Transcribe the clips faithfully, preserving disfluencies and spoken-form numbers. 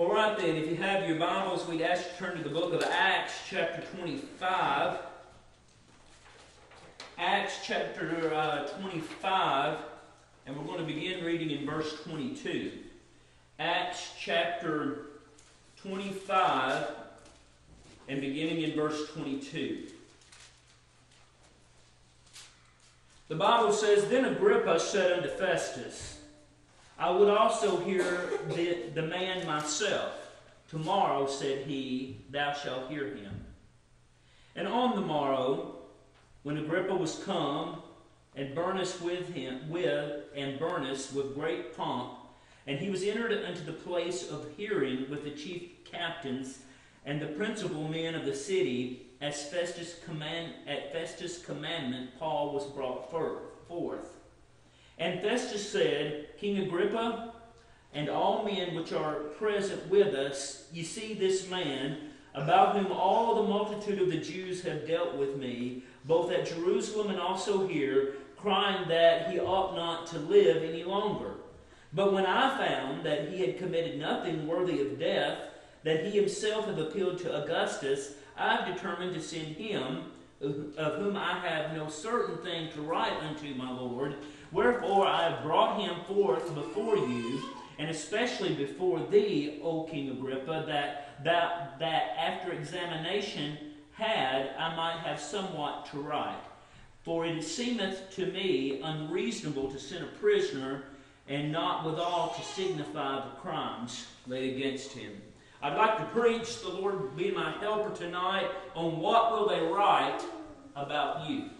Well, right then, if you have your Bibles, we'd ask you to turn to the book of Acts, chapter twenty-five. Acts, chapter uh, twenty-five, and we're going to begin reading in verse twenty-two. Acts, chapter twenty-five, and beginning in verse twenty-two. The Bible says, "Then Agrippa said unto Festus, I would also hear the, the man myself. Tomorrow, said he, thou shalt hear him. And on the morrow, when Agrippa was come, and Bernice with him, with and Bernice with great pomp, and he was entered unto the place of hearing with the chief captains and the principal men of the city, As Festus command, at Festus' commandment, Paul was brought forth. And Festus said, King Agrippa, and all men which are present with us, ye see this man, about whom all the multitude of the Jews have dealt with me, both at Jerusalem and also here, crying that he ought not to live any longer. But when I found that he had committed nothing worthy of death, that he himself had appealed to Augustus, I have determined to send him, of whom I have no certain thing to write unto my Lord. Wherefore I have brought him forth before you, and especially before thee, O King Agrippa, that, that, that after examination had, I might have somewhat to write. For it seemeth to me unreasonable to send a prisoner, and not withal to signify the crimes laid against him." I'd like to preach, the Lord be my helper tonight, on what will they write about you.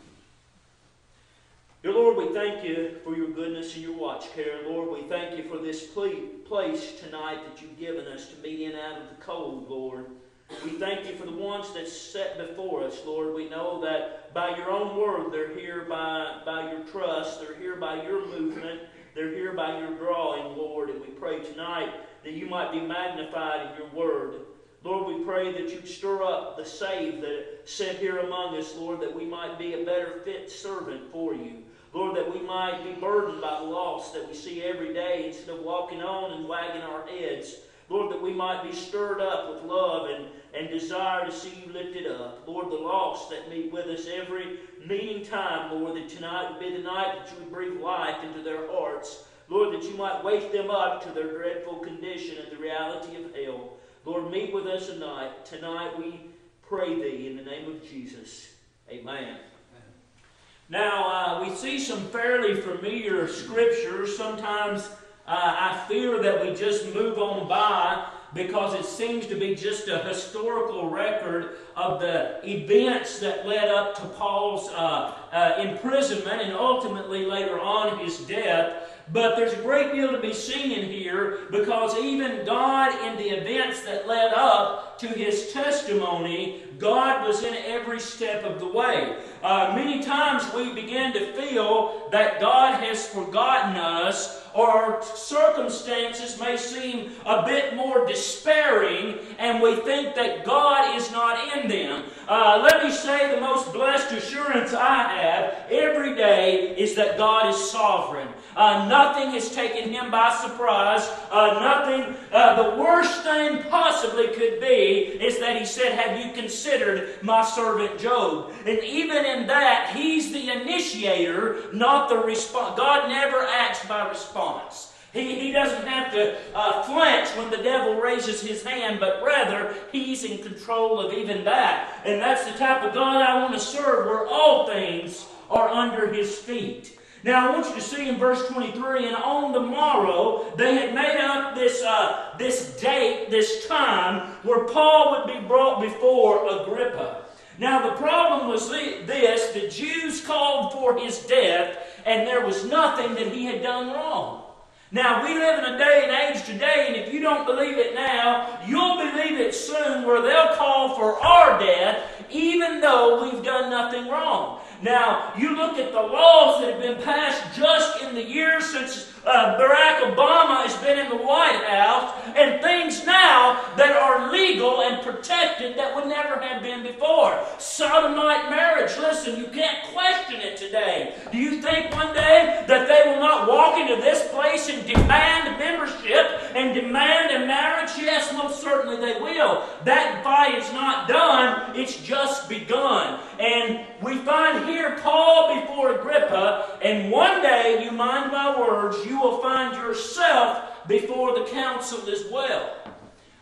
Dear Lord, we thank you for your goodness and your watch care. Lord, we thank you for this place tonight that you've given us to meet in out of the cold, Lord. We thank you for the ones that's set before us, Lord. We know that by your own word they're here by, by your trust, they're here by your movement, they're here by your drawing, Lord, and we pray tonight that you might be magnified in your word. Lord, we pray that you'd stir up the saved that sit here among us, Lord, that we might be a better fit servant for you. Lord, that we might be burdened by the loss that we see every day instead of walking on and wagging our heads. Lord, that we might be stirred up with love and, and desire to see you lifted up. Lord, the lost that meet with us every meeting time, Lord, that tonight would be the night that you would breathe life into their hearts. Lord, that you might wake them up to their dreadful condition and the reality of hell. Lord, meet with us tonight. Tonight we pray thee in the name of Jesus. Amen. Amen. Now, uh, we see some fairly familiar scriptures. Sometimes uh, I fear that we just move on by because it seems to be just a historical record of the events that led up to Paul's uh, uh, imprisonment and ultimately later on his death. But there's a great deal to be seen in here because even God, in the events that led up to his testimony, God was in every step of the way. Uh, many times we begin to feel that God has forgotten us, or circumstances may seem a bit more despairing, and we think that God is not in them. Uh, let me say the most blessed assurance I have every day is that God is sovereign. Uh, nothing has taken him by surprise. Uh, nothing, uh, the worst thing possibly could be is that he said, "Have you considered my servant Job?" And even in that, he's the initiator, not the response. God never acts by response. He, he doesn't have to uh, flinch when the devil raises his hand, but rather he's in control of even that. And that's the type of God I want to serve, where all things are under his feet. Now I want you to see in verse twenty-three, and on the morrow they had made up this, uh, this date, this time, where Paul would be brought before Agrippa. Now the problem was this, the Jews called for his death, and there was nothing that he had done wrong. Now, we live in a day and age today, and if you don't believe it now, you'll believe it soon, where they'll call for our death, even though we've done nothing wrong. Now, you look at the laws that have been passed just in the years since uh, Barack Obama has been in the White House, and things now that are legal and protected that would never have been before. Sodomite marriage, listen, you can't question it today. Do you think one day that they will not walk into this place and demand membership and demand a marriage? Yes, most certainly they will. That fight is not done, it's just begun. And we find here Paul before Agrippa, and one day, you mind my words, you will find yourself before the council as well.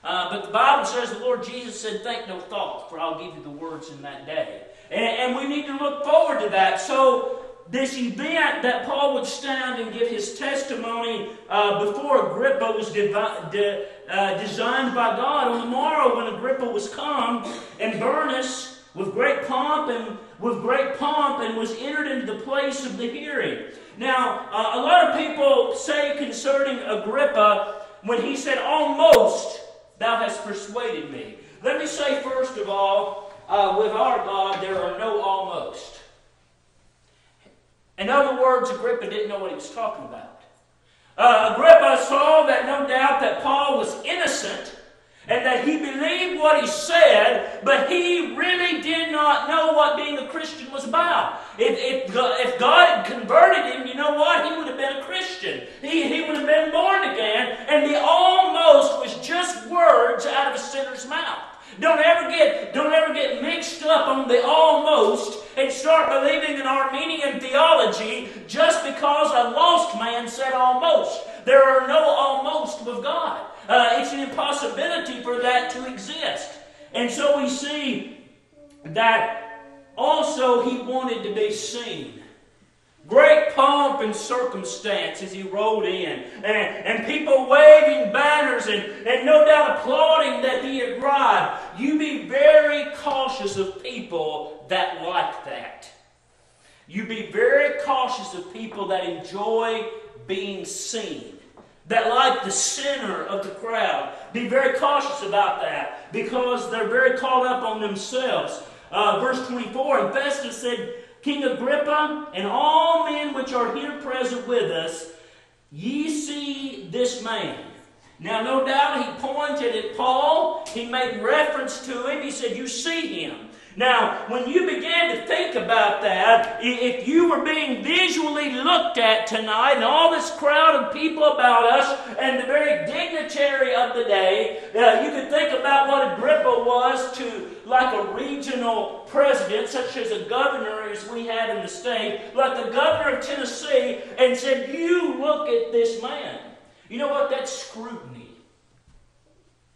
Uh, but the Bible says the Lord Jesus said, "Think no thought, for I'll give you the words in that day." And, and we need to look forward to that. So this event that Paul would stand and give his testimony uh, before Agrippa was de de uh, designed by God. On the morrow when Agrippa was come, and Bernice with great pomp and with great pomp and was entered into the place of the hearing. Now, uh, a lot of people say concerning Agrippa when he said, "Almost thou hast persuaded me." Let me say first of all, uh, with our God, there are no almost. In other words, Agrippa didn't know what he was talking about. Uh, Agrippa saw that no doubt that Paul was innocent and that he believed what he said, but he really did not know what being a Christian was about. If, if, if God had converted him, you know what? He would have been a Christian. He, he would have been born again, and the almost was just words out of a sinner's mouth. Don't ever get, don't ever get mixed up on the almost and start believing in Arminian theology just because a lost man said almost. There are no almost with God. Uh, it's an impossibility for that to exist. And so we see that also he wanted to be seen. Great pomp and circumstance as he rolled in. And, and people waving banners and, and no doubt applauding that he had arrived. You be very cautious of people that like that. You be very cautious of people that enjoy being seen, that like the center of the crowd. Be very cautious about that because they're very caught up on themselves. Uh, verse twenty-four, and Festus said, "King Agrippa, and all men which are here present with us, ye see this man." Now, no doubt he pointed at Paul. He made reference to him. He said, "You see him." Now, when you began to think about that, if you were being visually looked at tonight and all this crowd of people about us and the very dignitary of the day, uh, you could think about what Agrippa was to like a regional president, such as a governor as we had in the state, like the governor of Tennessee, and said, "You look at this man." You know what? That's scrutiny.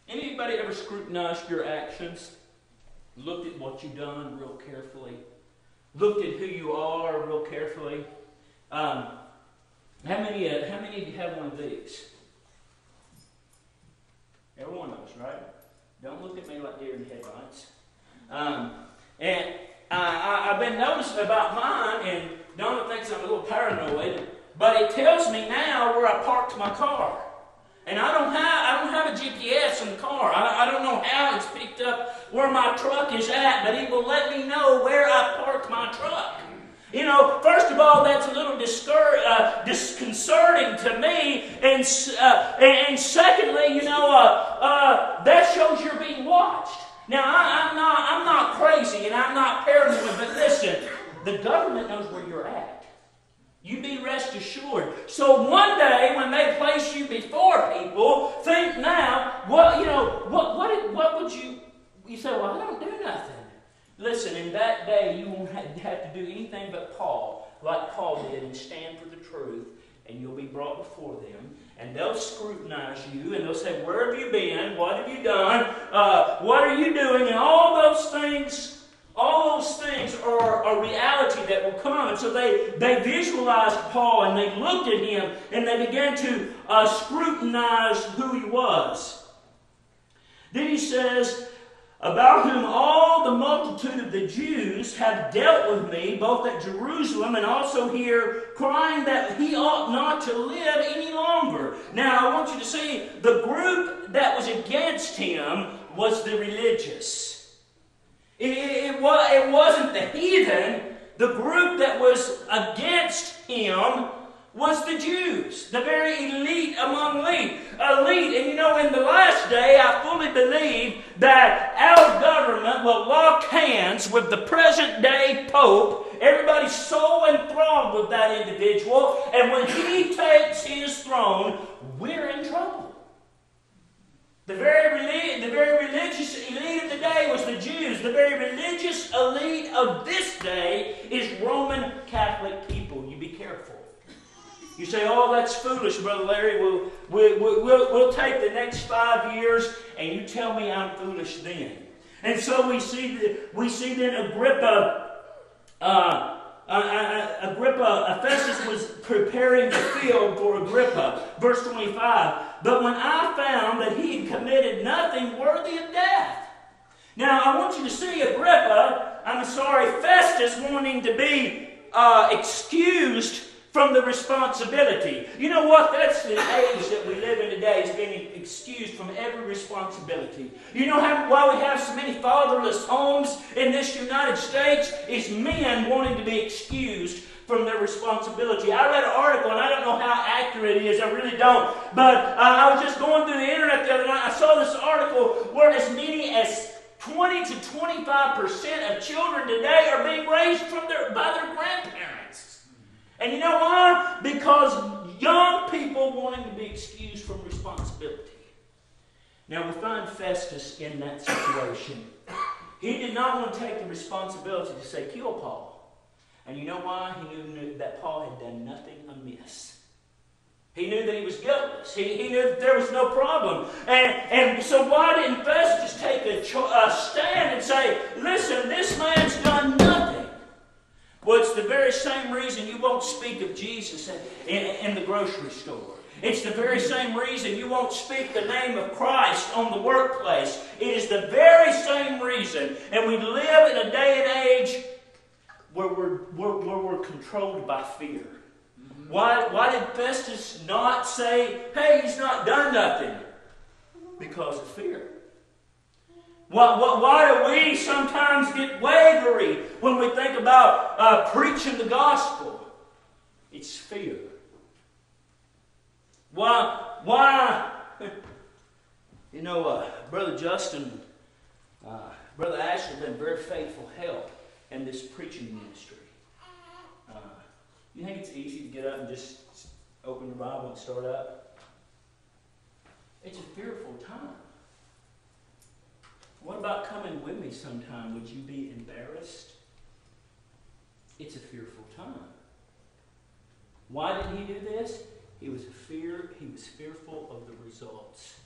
Anybody ever scrutinized your actions? Looked at what you've done real carefully. Looked at who you are real carefully. Um, how many? Uh, how many of you have one of these? Every one of us, right? Don't look at me like deer in headlights. Um, and uh, I, I've been noticing about mine, and Donna thinks I'm a little paranoid, but it tells me now where I parked my car. And I don't have I don't have a G P S in the car. I, I don't know how it's picked up where my truck is at, but it will let me know where I parked my truck. You know, first of all, that's a little uh, disconcerting to me, and uh, and secondly, you know, uh, uh, that shows you're being watched. Now, I, I'm not I'm not crazy and I'm not paranoid, but listen, the government knows where you're at. You be rest assured. So one day when they place you before people, think now, well, you know, what what what would you you say, "Well, I don't do nothing." Listen, in that day you won't have to do anything but Paul, like Paul did, and stand for the truth, and you'll be brought before them, and they'll scrutinize you, and they'll say, "Where have you been? What have you done? Uh, what are you doing?" And all those things. All those things are a reality that will come. And so they, they visualized Paul and they looked at him and they began to uh, scrutinize who he was. Then he says, "About whom all the multitude of the Jews have dealt with me, both at Jerusalem and also here, crying that he ought not to live any longer." Now I want you to see the group that was against him was the religious. It, it, it, was, it wasn't the heathen. The group that was against him was the Jews, the very elite among elite. elite. And you know, in the last day, I fully believe that our government will lock hands with the present day Pope. Everybody's so enthralled with that individual. And when he takes his throne, we're in trouble. The very, relig- the very religious elite of the day was the Jews. The very religious elite of this day is Roman Catholic people. You be careful. You say, oh, that's foolish, Brother Larry. We'll, we'll, we'll, we'll take the next five years and you tell me I'm foolish then. And so we see, the, we see then Agrippa, uh, Uh, Agrippa, Festus was preparing the field for Agrippa. Verse twenty-five, but when I found that he had committed nothing worthy of death. Now, I want you to see Agrippa, I'm sorry, Festus wanting to be uh, excused from the responsibility. You know what? That's the age that we live in today, is being excused from every responsibility. You know how, why we have so many fatherless homes in this United States? Is men wanting to be excused from their responsibility. I read an article, and I don't know how accurate it is. I really don't. But uh, I was just going through the internet the other night. I saw this article where as many as twenty to twenty-five percent of children today are being raised from their, by their grandparents. And you know why? Because young people wanting to be excused from responsibility. Now we find Festus in that situation. He did not want to take the responsibility to say, kill Paul. And you know why? He knew that Paul had done nothing amiss. He knew that he was guiltless. He, he knew that there was no problem. And, and so why didn't Festus take a, cho- a stand and say, listen, this man's done nothing? Well, it's the very same reason you won't speak of Jesus in, in, in the grocery store. It's the very same reason you won't speak the name of Christ on the workplace. It is the very same reason. And we live in a day and age where we're, where, where we're controlled by fear. Mm-hmm. Why, why did Festus not say, hey, he's not done nothing? Because of fear. Why, why, why do we sometimes get wavery when we think about uh, preaching the gospel? It's fear. Why, why, you know, uh, Brother Justin, uh, Brother Ashley have been very faithful help in this preaching ministry. Uh, you think it's easy to get up and just open the Bible and start up? It's a fearful time. What about coming with me sometime? Would you be embarrassed? It's a fearful time. Why did he do this? He was fear. He was fearful of the results.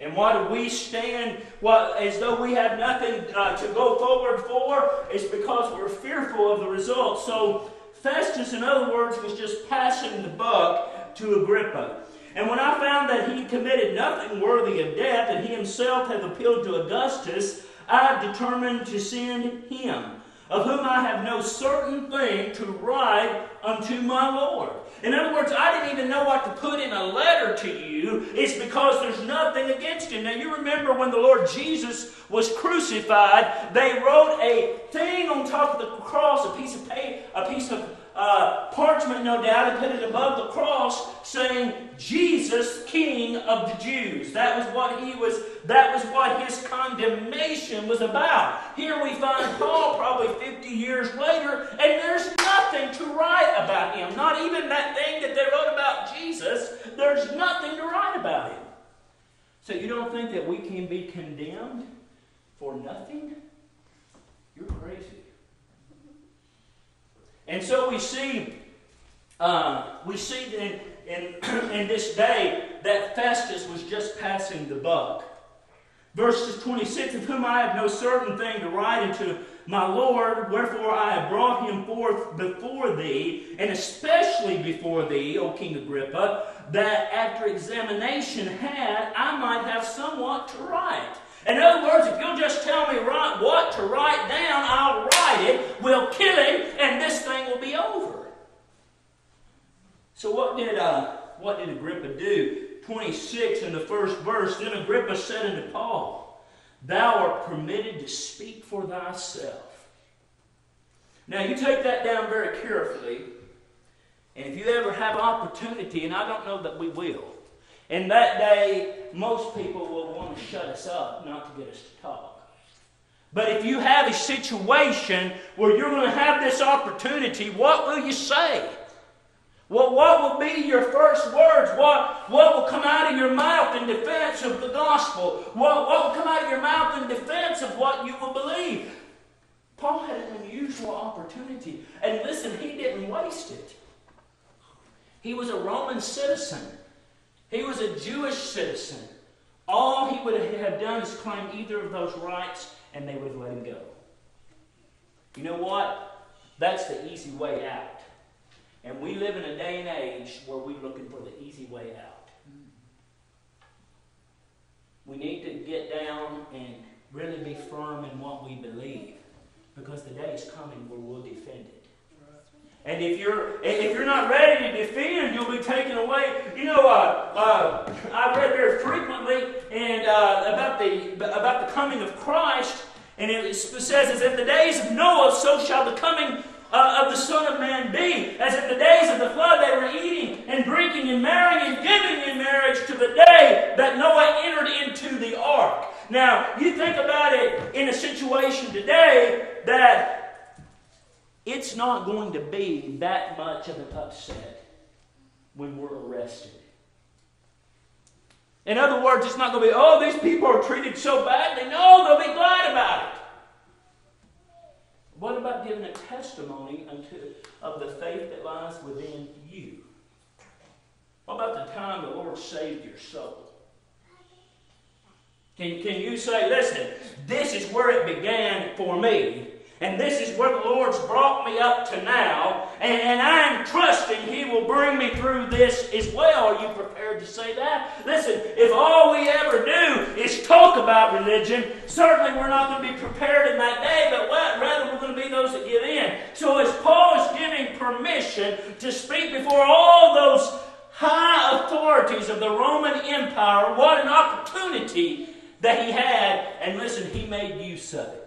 And why do we stand well, as though we have nothing uh, to go forward for? It's because we're fearful of the results. So Festus, in other words, was just passing the buck to Agrippa. And when I found that he committed nothing worthy of death, and he himself had appealed to Augustus, I determined to send him, of whom I have no certain thing, to write unto my Lord. In other words, I didn't even know what to put in a letter to you. It's because there's nothing against him. Now, you remember when the Lord Jesus was crucified, they wrote a thing on top of the cross, a piece of paper, a piece of Uh, parchment, no doubt, and put it above the cross, saying, Jesus, King of the Jews. That was what he was, that was what his condemnation was about. Here we find Paul probably fifty years later, and there's nothing to write about him. Not even that thing that they wrote about Jesus. There's nothing to write about him. So you don't think that we can be condemned for nothing? You're crazy. And so we see, uh, we see in, in, in this day that Festus was just passing the buck. Verses twenty-six, of whom I have no certain thing to write unto my Lord, wherefore I have brought him forth before thee, and especially before thee, O King Agrippa, that after examination had, I might have somewhat to write. In other words, if you'll just tell me right, what to write down, I'll write it, we'll kill him, and this thing will be over. So what did, uh, what did Agrippa do? twenty-six in the first verse, then Agrippa said unto Paul, thou art permitted to speak for thyself. Now you take that down very carefully, and if you ever have opportunity, and I don't know that we will, in that day, most people will want to shut us up, not to get us to talk. But if you have a situation where you're going to have this opportunity, what will you say? Well, what will be your first words? What, what will come out of your mouth in defense of the gospel? What, what will come out of your mouth in defense of what you will believe? Paul had an unusual opportunity. And listen, he didn't waste it. He was a Roman citizen. He was a Jewish citizen. All he would have done is claim either of those rights, and they would have let him go. You know what? That's the easy way out. And we live in a day and age where we're looking for the easy way out. We need to get down and really be firm in what we believe, because the day is coming where we'll defend it. And if you're if you're not ready to defend, you'll be taken away. You know, uh, uh, I read very frequently and uh, about the about the coming of Christ, and it says, "As in the days of Noah, so shall the coming uh, of the Son of Man be. As in the days of the flood, they were eating and drinking and marrying and giving in marriage to the day that Noah entered into the ark." Now, you think about it in a situation today that. It's not going to be that much of an upset when we're arrested. In other words, it's not going to be, oh, these people are treated so badly. No, they'll be glad about it. What about giving a testimony unto, of the faith that lies within you? What about the time the Lord saved your soul? Can, can you say, listen, this is where it began for me. And this is where the Lord's brought me up to now. And, and I'm trusting He will bring me through this as well. Are you prepared to say that? Listen, if all we ever do is talk about religion, certainly we're not going to be prepared in that day, but what? rather we're going to be those that give in. So as Paul is giving permission to speak before all those high authorities of the Roman Empire, what an opportunity that he had. And listen, he made use of it.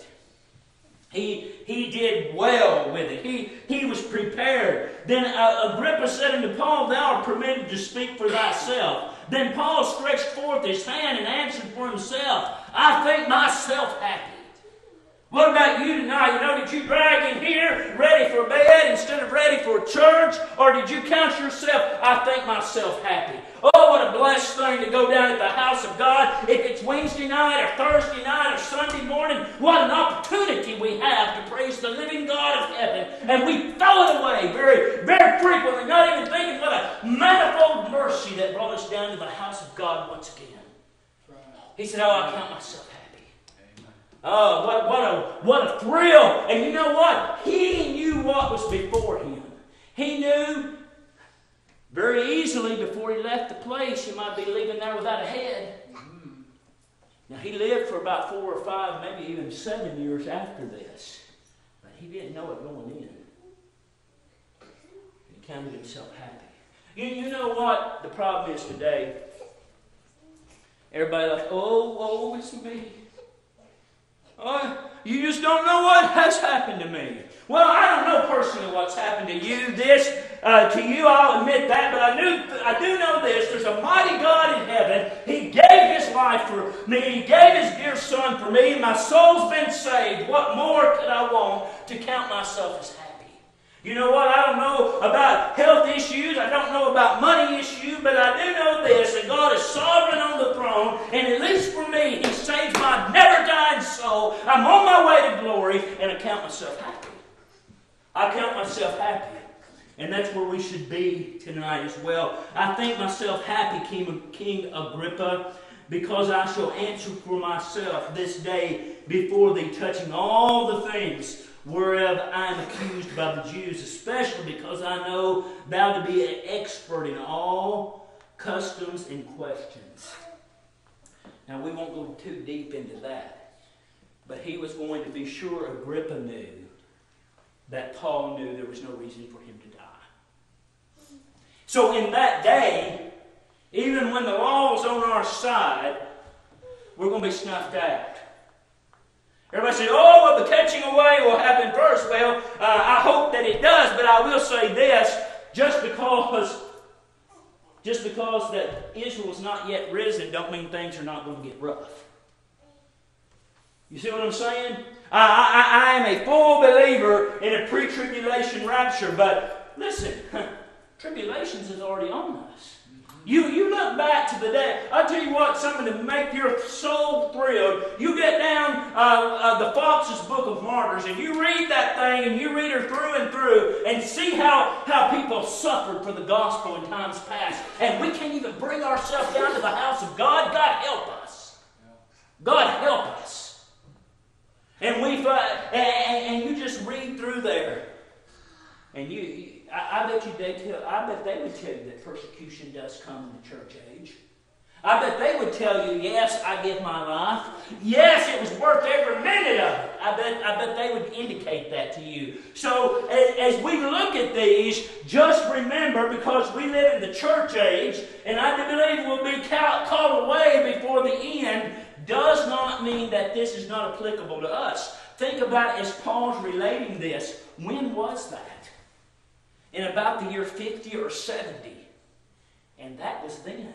He, he did well with it. He, he was prepared. Then uh, Agrippa said unto Paul, "Thou art permitted to speak for thyself." Then Paul stretched forth his hand and answered for himself, "I think myself happy." What about you tonight? You know, did you drag in here ready for bed instead of ready for church? Or did you count yourself, "I think myself happy"? Oh, what a blessed thing to go down at the house of God. If it's Wednesday night or Thursday night or Sunday morning, what an opportunity we have to praise the living God of heaven. And we throw it away very, very frequently, not even thinking what a manifold mercy that brought us down to the house of God once again. He said, "Oh, I count myself happy." Oh, what, what, a, what a thrill. And you know what? He knew what was before him. He knew very easily before he left the place, he might be leaving there without a head. Mm-hmm. Now, he lived for about four or five, maybe even seven years after this. But he didn't know it going in. He counted himself happy. You, you know what the problem is today? Everybody like, oh, oh, it's me. Oh, you just don't know what has happened to me. Well, I don't know personally what's happened to you. This, uh, to you, I'll admit that, but I knew, I do know this. There's a mighty God in heaven. He gave His life for me. He gave His dear Son for me. My soul's been saved. What more could I want to count myself as happy? You know what? I don't know about health issues. I don't know about money issues, but I do know this, that God is sovereign on the throne, and at least for me, He saves my never-dying soul. I'm on my way to glory, and I count myself happy. I count myself happy. And that's where we should be tonight as well. I think myself happy, King, King Agrippa, because I shall answer for myself this day before thee, touching all the things whereof I am accused by the Jews, especially because I know thou to be an expert in all customs and questions. Now, we won't go too deep into that, but he was going to be sure Agrippa knew that Paul knew there was no reason for him to die. So in that day, even when the law is on our side, we're going to be snuffed out. Everybody says, oh, well, the catching away will happen first. Well, uh, I hope that it does, but I will say this, just because just because that Israel's not yet risen don't mean things are not going to get rough. You see what I'm saying? I, I, I am a full believer in a pre-tribulation rapture, but listen, Tribulations is already on us. You, you look back to the day. I tell you what, something to make your soul thrilled. You get down uh, uh, the Fox's Book of Martyrs, and you read that thing, and you read her through and through, and see how, how people suffered for the gospel in times past. And we can't even bring ourselves down to the house of God. God help us. God help us. And we uh, and, and you just read through there, and you. you I, I bet you they tell. I bet they would tell you that persecution does come in the church age. I bet they would tell you, yes, I give my life. Yes, it was worth every minute of it. I bet. I bet they would indicate that to you. So as, as we look at these, just remember, because we live in the church age, and I believe we'll be called away before the end, does not mean that this is not applicable to us. Think about as Paul's relating this. When was that? In about the year fifty or seventy. And that was then.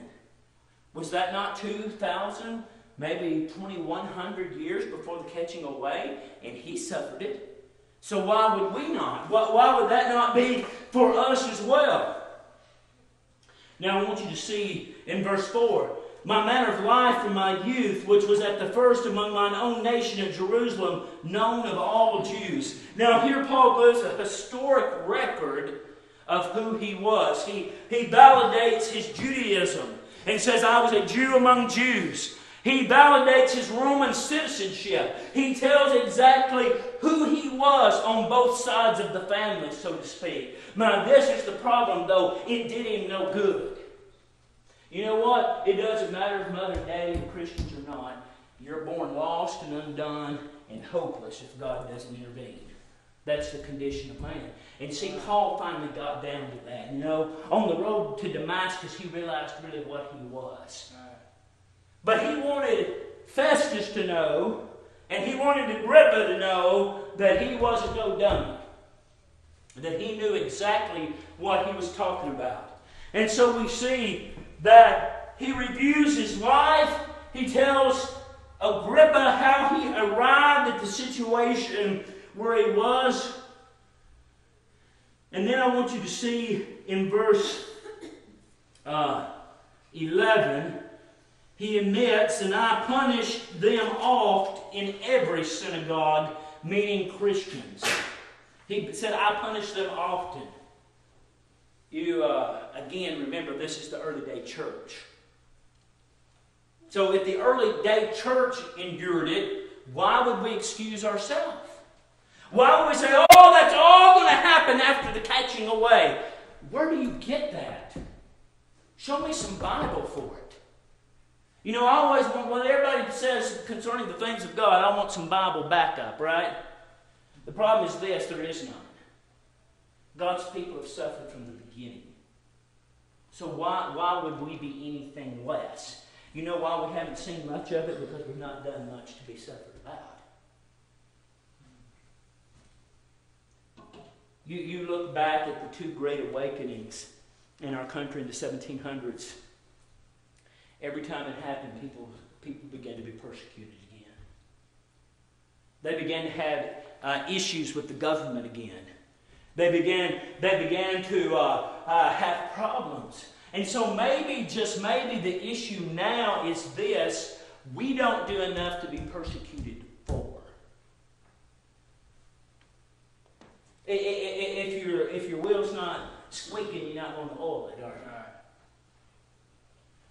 Was that not two thousand, maybe twenty-one hundred years before the catching away? And he suffered it. So why would we not? Why would that not be for us as well? Now I want you to see in verse four. My manner of life from my youth, which was at the first among mine own nation of Jerusalem, known of all Jews. Now here Paul gives a historic record of who he was. He, he validates his Judaism and says, I was a Jew among Jews. He validates his Roman citizenship. He tells exactly who he was on both sides of the family, so to speak. Now this is the problem, though. It did him no good. You know what? It doesn't matter if mother and daddy are Christians or not. You're born lost and undone and hopeless if God doesn't intervene. That's the condition of man. And see, Paul finally got down to that. You know, on the road to Damascus, he realized really what he was. But he wanted Festus to know, and he wanted Agrippa to know that he wasn't no dummy. That he knew exactly what he was talking about. And so we see that he reviews his life. He tells Agrippa how he arrived at the situation where he was. And then I want you to see in verse uh, eleven, he admits, and I punished them oft in every synagogue, meaning Christians. He said, I punished them often. You, uh, again, remember, this is the early day church. So if the early day church endured it, why would we excuse ourselves? Why would we say, oh, that's all going to happen after the catching away? Where do you get that? Show me some Bible for it. You know, I always want, what everybody says concerning the things of God, I want some Bible backup, right? The problem is this, there is none. God's people have suffered from the beginning. So why, why would we be anything less? You know why we haven't seen much of it? Because we've not done much to be suffered about. You, you look back at the two great awakenings in our country in the seventeen hundreds. Every time it happened, people, people began to be persecuted again. They began to have uh, issues with the government again. They began, they began to uh, uh, have problems. And so maybe, just maybe, the issue now is this. We don't do enough to be persecuted for. If, you're, if your wheel's not squeaking, you're not going to oil it, are you?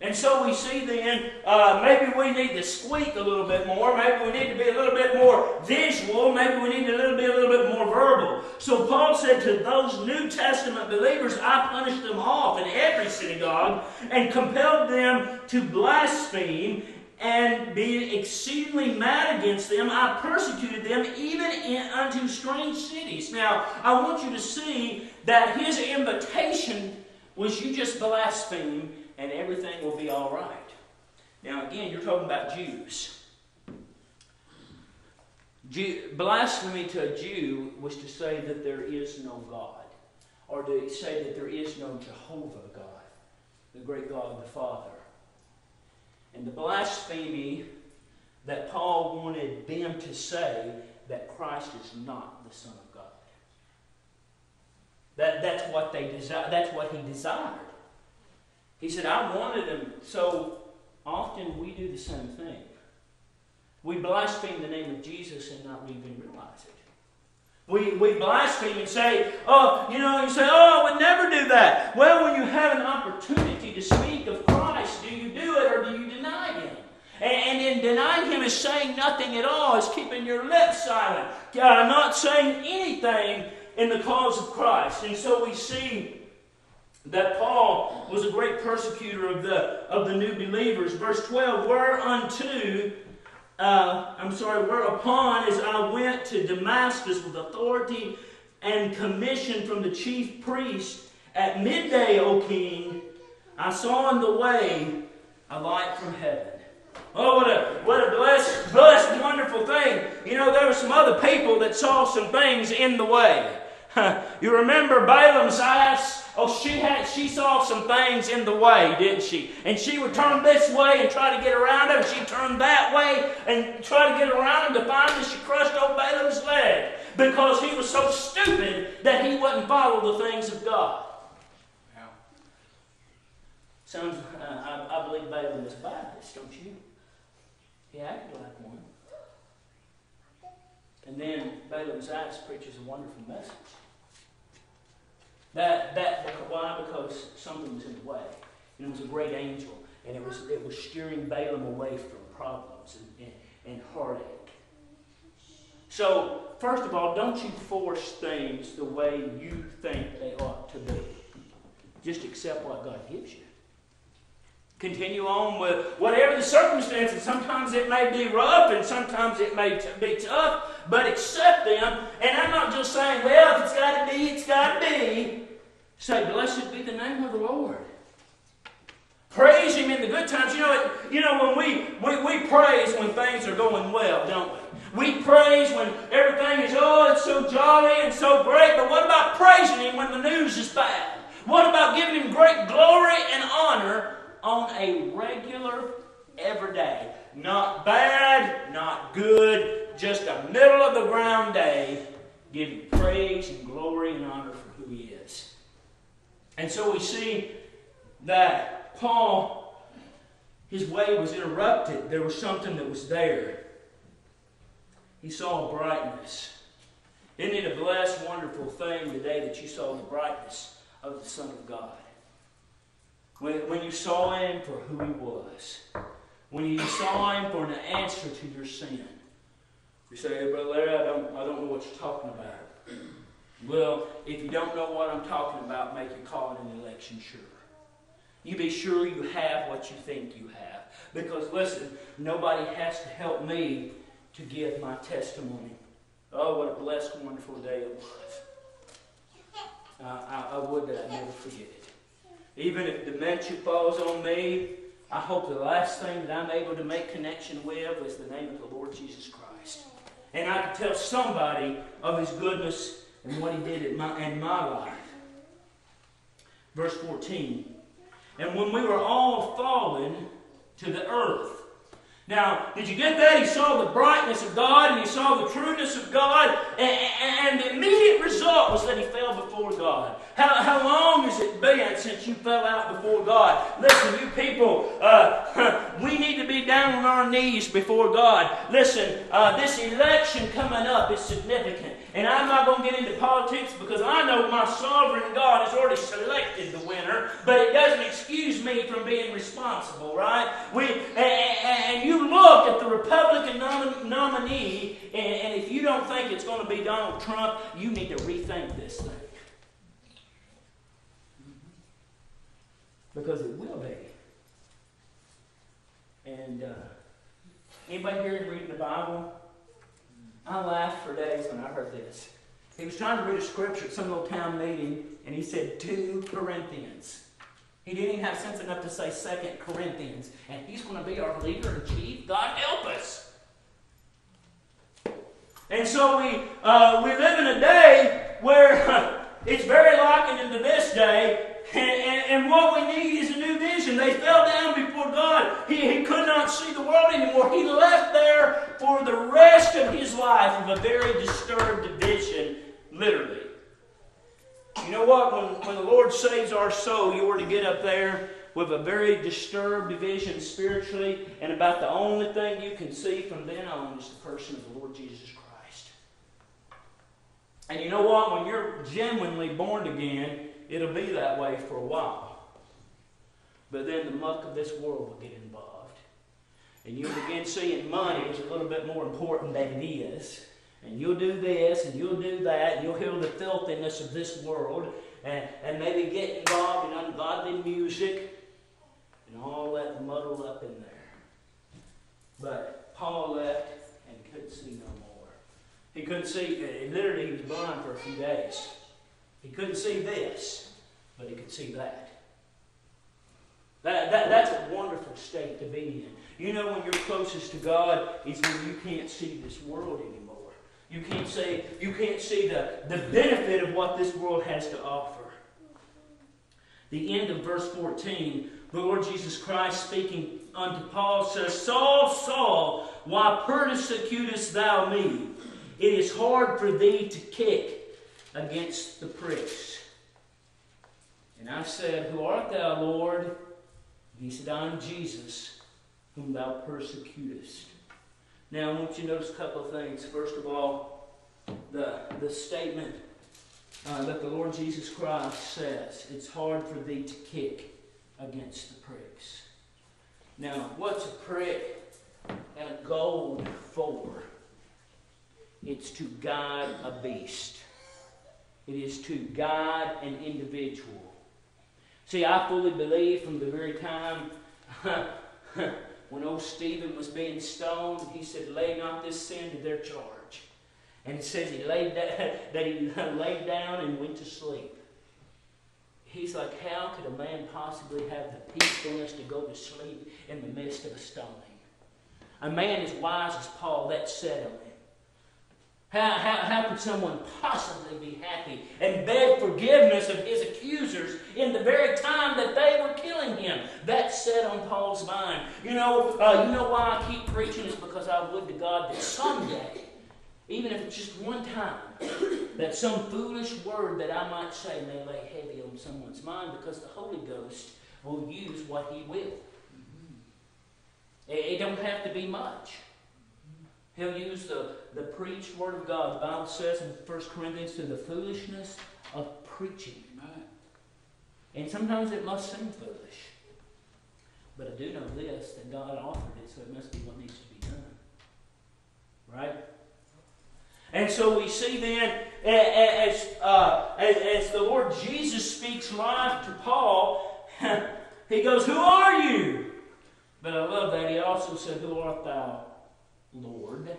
And so we see then, uh, maybe we need to squeak a little bit more. Maybe we need to be a little bit more visual. Maybe we need to little be a little bit more verbal. So Paul said to those New Testament believers, I punished them off in every synagogue and compelled them to blaspheme and be exceedingly mad against them. I persecuted them even in, unto strange cities. Now, I want you to see that his invitation was you just blaspheme and everything will be all right. Now, again, you're talking about Jews. Jew, blasphemy to a Jew was to say that there is no God, or to say that there is no Jehovah God, the great God, the Father. And the blasphemy that Paul wanted them to say that Christ is not the Son of God. That, that's what they desire. That's what he desired. He said, I wanted them. So often we do the same thing. We blaspheme the name of Jesus and not even realize it. We, we blaspheme and say, oh, you know, you say, oh, I would never do that. Well, when you have an opportunity to speak of Christ, do you do it or do you deny Him? And, and in denying Him is saying nothing at all. It's keeping your lips silent. God, I'm not saying anything in the cause of Christ. And so we see that Paul was a great persecutor of the, of the new believers. Verse twelve, whereunto... Uh, I'm sorry, whereupon as I went to Damascus with authority and commission from the chief priest, at midday, O king, I saw in the way a light from heaven. Oh, what a, what a blessed, blessed, wonderful thing. You know, there were some other people that saw some things in the way. You remember Balaam's eyes? Oh, she had, she saw some things in the way, didn't she? And she would turn this way and try to get around him. She turned that way and try to get around him. To finally, she crushed old Balaam's leg because he was so stupid that he wouldn't follow the things of God. Wow. Sounds. Uh, I, I believe Balaam was Baptist, don't you? He acted like one. And then Balaam's eyes preaches a wonderful message. That, that, why? Because something was in the way. And it was a great angel. And it was, it was steering Balaam away from problems and, and, and heartache. So, first of all, don't you force things the way you think they ought to be. Just accept what God gives you. Continue on with whatever the circumstances. Sometimes it may be rough and sometimes it may t- be tough, but accept them. And I'm not just saying, well, if it's got to be, it's got to be. Say, blessed be the name of the Lord. Praise Him in the good times. You know, it, you know when we, we, we praise when things are going well, don't we? We praise when everything is, oh, it's so jolly and so great. But what about praising Him when the news is bad? What about giving Him great glory and honor on a regular, everyday, not bad, not good, just a middle of the ground day, giving praise and glory and honor for who He is. And so we see that Paul, his way was interrupted. There was something that was there. He saw brightness. Isn't it a blessed, wonderful thing today that you saw the brightness of the Son of God? When, when you saw Him for who He was. When you saw Him for an answer to your sin. You say, hey, Brother Larry, I don't, I don't know what you're talking about. Well, if you don't know what I'm talking about, make your call in an election sure. You be sure you have what you think you have. Because, listen, nobody has to help me to give my testimony. Oh, what a blessed, wonderful day it was. Uh, I, I would that I never forget it. Even if dementia falls on me, I hope the last thing that I'm able to make connection with is the name of the Lord Jesus Christ. And I can tell somebody of His goodness and what He did in my, in my life. Verse fourteen. And when we were all fallen to the earth. Now, did you get that? He saw the brightness of God and he saw the trueness of God. And, and the immediate result was that he fell before God. How, how long has it been since you fell out before God? Listen, you people, uh, we need to be down on our knees before God. Listen, uh, this election coming up is significant. And I'm not going to get into politics because I know my sovereign God has already selected the winner. But it doesn't excuse me from being responsible, right? We And you look at the Republican nom- nominee, and, and if you don't think it's going to be Donald Trump, you need to rethink this thing. Because it will be. And uh, anybody here reading the Bible? I laughed for days when I heard this. He was trying to read a scripture at some little town meeting, and he said two Corinthians. He didn't even have sense enough to say Second Corinthians. And he's going to be our leader and chief. God help us. And so we uh, we live in a day where uh, it's very likened into this day. And, and, and what we need is a new vision. They fell down before God. He, he could not see the world anymore. He left there for the rest of his life with a very disturbed vision, literally. You know what? When, when the Lord saves our soul, you were to get up there with a very disturbed vision spiritually, and about the only thing you can see from then on is the person of the Lord Jesus Christ. And you know what? When you're genuinely born again, it'll be that way for a while. But then the muck of this world will get involved. And you'll begin seeing money is a little bit more important than it is. And you'll do this, and you'll do that, and you'll hear the filthiness of this world, and, and maybe get involved in ungodly music, and all that muddled up in there. But Paul left and couldn't see no more. He couldn't see, literally he was blind for a few days. He couldn't see this, but he could see that. That, that, that's a wonderful state to be in. You know when you're closest to God is when you can't see this world anymore. You can't see, you can't see the, the benefit of what this world has to offer. The end of verse fourteen, the Lord Jesus Christ speaking unto Paul says, Saul, Saul, why persecutest thou me? It is hard for thee to kick against the pricks. And I said, Who art thou, Lord? And he said, I am Jesus, whom thou persecutest. Now, I want you to notice a couple of things. First of all, the, the statement uh, that the Lord Jesus Christ says, it's hard for thee to kick against the pricks. Now, what's a prick and a goad for? It's to guide a beast. It is to guide an individual. See, I fully believe from the very time... When old Stephen was being stoned, he said, lay not this sin to their charge. And it says he laid that, that he laid down and went to sleep. He's like, how could a man possibly have the peacefulness to go to sleep in the midst of a stoning? A man as wise as Paul, that said on him. How, how, how could someone possibly be happy and beg forgiveness of his accusers in the very time that they were killing him? That set on Paul's mind. You know, uh, you know why I keep preaching is because I would to God that someday, even if it's just one time, that some foolish word that I might say may lay heavy on someone's mind, because the Holy Ghost will use what he will. It, it don't have to be much. He'll use the, the preached word of God. The Bible says in First Corinthians, to the foolishness of preaching. Right? And sometimes it must seem foolish. But I do know this, that God offered it, so it must be what needs to be done. Right? And so we see then, as, uh, as, as the Lord Jesus speaks life to Paul, he goes, Who are you? But I love that. He also said, Who art thou? Lord,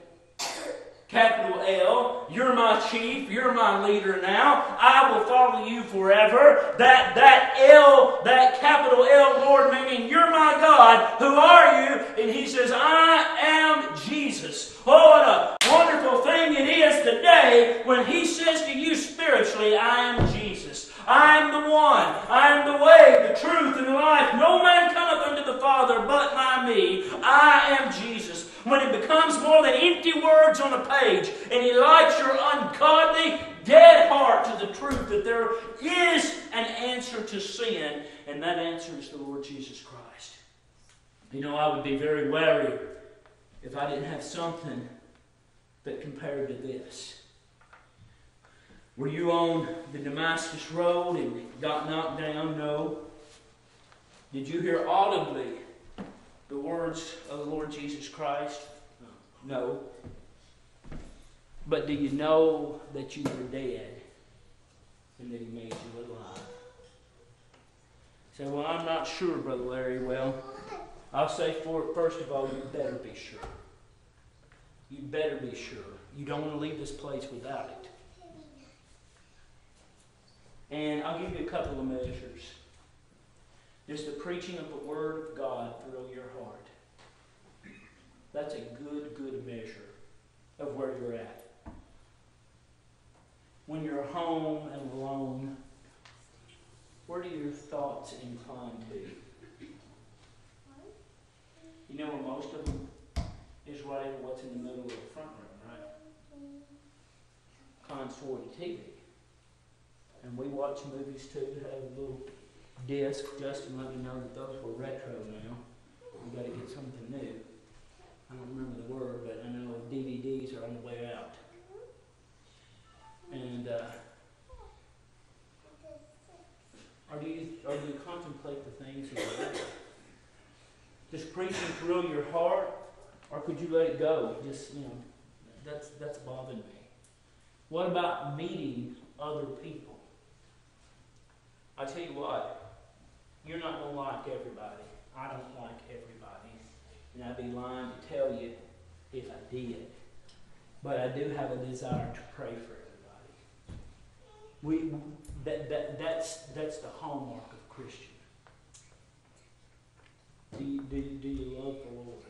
capital L, you're my chief, you're my leader now, I will follow you forever. That that L, that capital L, Lord, meaning you're my God, who are you? And he says, I am Jesus. Oh, what a wonderful thing it is today when he says to you spiritually, I am Jesus. I am the one. I am the way, the truth, and the life. No man cometh unto the Father but by me. I am Jesus. When it becomes more than empty words on a page, and he lights your ungodly, dead heart to the truth that there is an answer to sin, and that answer is the Lord Jesus Christ. You know, I would be very wary if I didn't have something that compared to this. Were you on the Damascus Road and got knocked down? No. Did you hear audibly the words of the Lord Jesus Christ? No. But do you know that you were dead and that he made you alive? You say, well, I'm not sure, Brother Larry. Well, I'll say, for, first of all, you better be sure. You better be sure. You don't want to leave this place without it. And I'll give you a couple of measures. Does the preaching of the Word of God thrill your heart? That's a good, good measure of where you're at. When you're home and alone, where do your thoughts incline to? You know where most of them is? Right over what's in the middle of the front room, right? Consort T V. and we watch movies too, have a little disc. Justin let me know that those were retro now. We've got to get something new. I don't remember the word, but I know D V Ds are on the way out. And uh, or do you or do you contemplate the things of the Lord? Does preaching thrill your heart, or could you let it go? Just, you know, that's that's bothering me. What about meeting other people? I tell you what, you're not gonna like everybody. I don't like everybody, and I'd be lying to tell you if I did. But I do have a desire to pray for everybody. We that that that's that's the hallmark of Christian. Do you, do, you, do you love the Lord?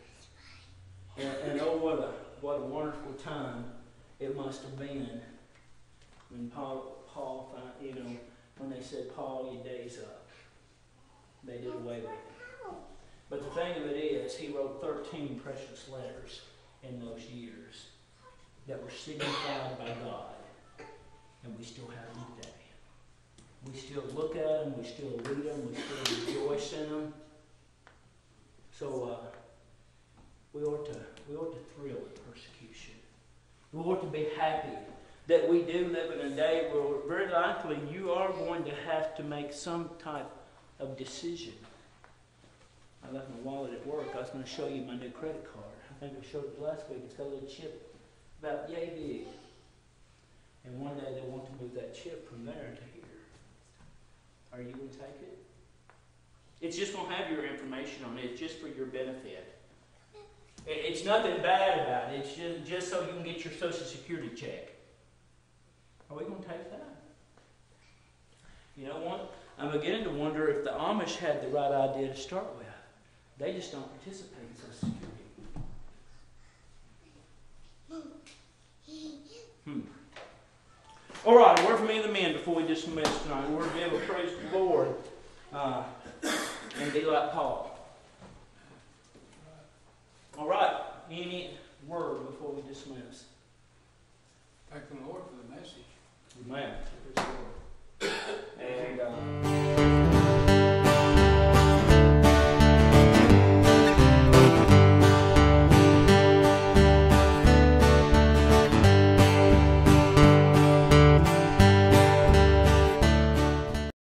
And, and oh, what a what a wonderful time it must have been when Paul Paul you know when they said, "Paul, your day's up." They did away with it. But the thing of it is, he wrote thirteen precious letters in those years that were signified by God, and we still have them today. We still look at them, we still read them, we still rejoice in them. So uh, we ought to we ought to thrill at persecution. We ought to be happy that we do live in a day where very likely you are going to have to make some type of decision. I left my wallet at work. I was going to show you my new credit card. I think I showed it last week. It's got a little chip about yay big. And one day they want to move that chip from there to here. Are you going to take it? It's just going to have your information on it. It's just for your benefit. It's nothing bad about it. It's just, just so you can get your Social Security check. Are we going to take that? You know what? I'm beginning to wonder if the Amish had the right idea to start with. They just don't participate in Social Security. Hmm. All right, a word from me and the men before we dismiss tonight. We're going to be able to praise the Lord. Uh, and be like Paul. All right. Any word before we dismiss? Thank the Lord for the message. Amen. And. Uh